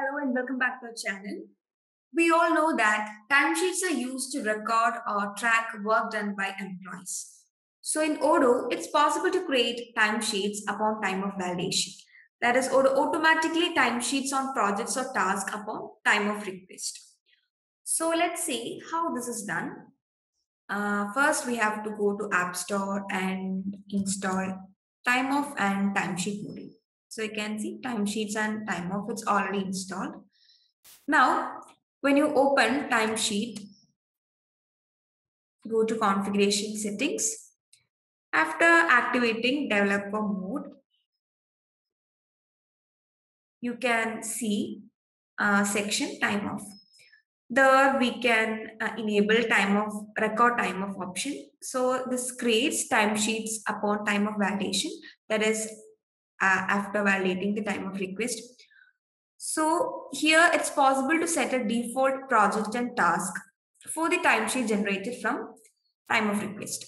Hello and welcome back to our channel. We all know that timesheets are used to record or track work done by employees. So in Odoo, it's possible to create timesheets upon time of validation. That is, Odoo automatically timesheets on projects or tasks upon time of request. So let's see how this is done. First, we have to go to App Store and install Time Off and Timesheet module. So you can see timesheets and time off, it's already installed. Now, when you open timesheet, go to configuration settings. After activating developer mode, you can see section time off. There we can enable time off, record time off option. So this creates timesheets upon time of validation, that is, after validating the time of request. So here it's possible to set a default project and task for the timesheet generated from time of request.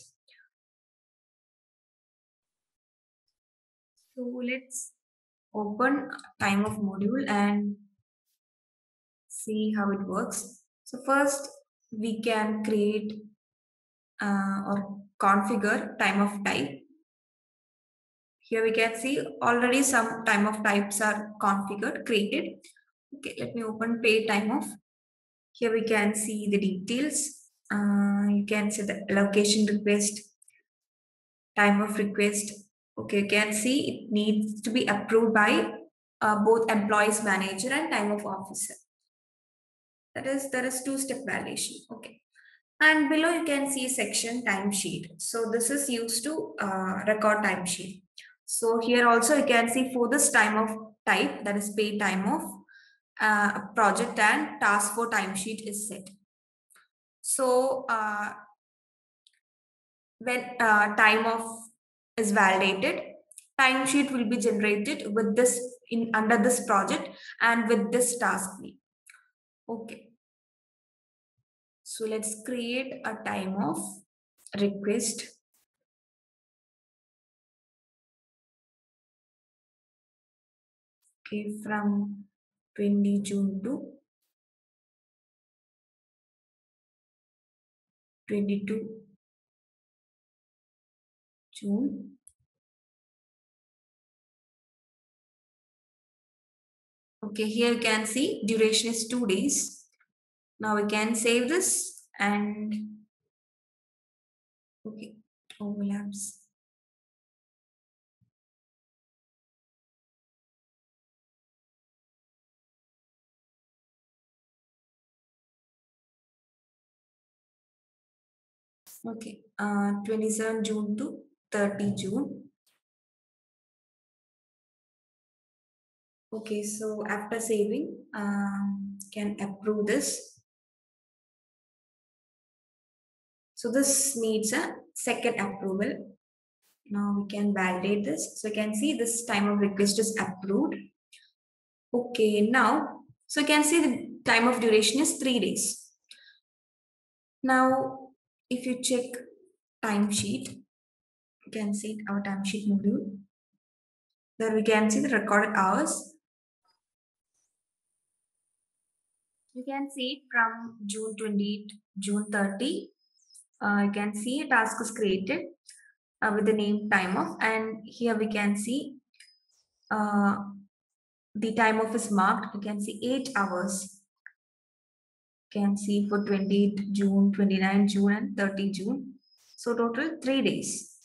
So let's open time of module and see how it works. So first we can create or configure time of type. Here we can see already some time of types are configured, created. Okay, let me open paid time off. Here we can see the details. You can see the allocation request, time of request. Okay, you can see it needs to be approved by both employees manager and time of officer. That is, there is two-step validation. Okay. And below you can see section timesheet. So this is used to record timesheet. So here also you can see for this time of type, that is paid time off, project and task for timesheet is set. So when time off is validated, timesheet will be generated with this under this project and with this task name. Okay. So let's create a time off request. Okay, from 20 June to 22 June. Okay, here you can see duration is 2 days. Now we can save this and okay, overlaps. Okay, 27 June to 30 June. Okay, so after saving, can approve this. So this needs a second approval. Now we can validate this. So you can see this time of request is approved. Okay, now, so you can see the time of duration is 3 days. Now, if you check timesheet, you can see our timesheet module. There we can see the recorded hours. You can see from June 20 to June 30. You can see a task is created with the name time off, and here we can see the time off is marked. You can see 8 hours. Can see for 28 June, 29 June and 30 June. So total 3 days.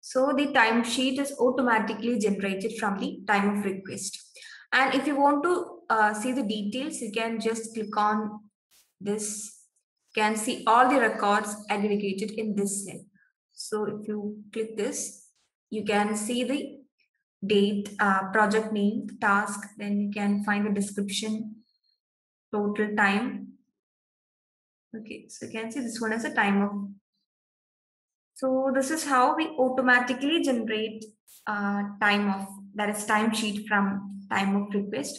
So the timesheet is automatically generated from the time of request. And if you want to see the details, you can just click on this. You can see all the records aggregated in this cell. So if you click this, you can see the date, project name, task, then you can find the description, total time. Okay, so you can see this one is a time off. So this is how we automatically generate time off, that is timesheet from time of request.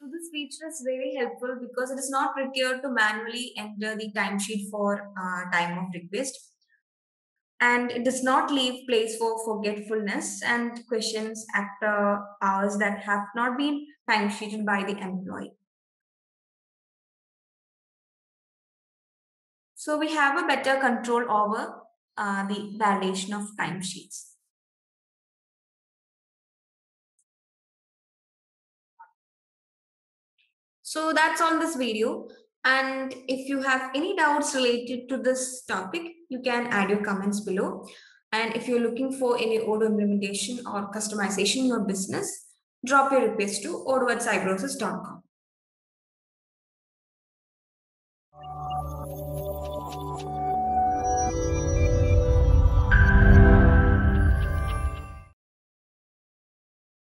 So this feature is very helpful because it is not required to manually enter the timesheet for time of request. and it does not leave place for forgetfulness and questions after hours that have not been timesheeted by the employee. So we have a better control over the validation of timesheets. So that's all this video. And if you have any doubts related to this topic, you can add your comments below. And if you're looking for any Odoo implementation or customization in your business, drop your request to odoo@cybrosis.com.